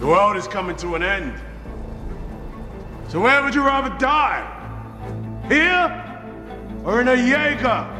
The world is coming to an end. So where would you rather die? Here or in a Jaeger?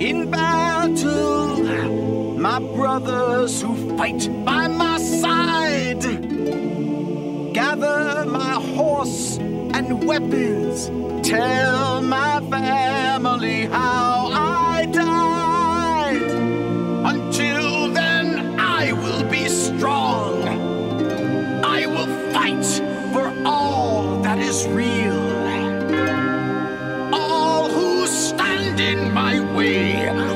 In battle, my brothers who fight by my side, gather my horse and weapons, tell my family how I died. Until then, I will be strong. I will fight for all that is real. All who stand in my way.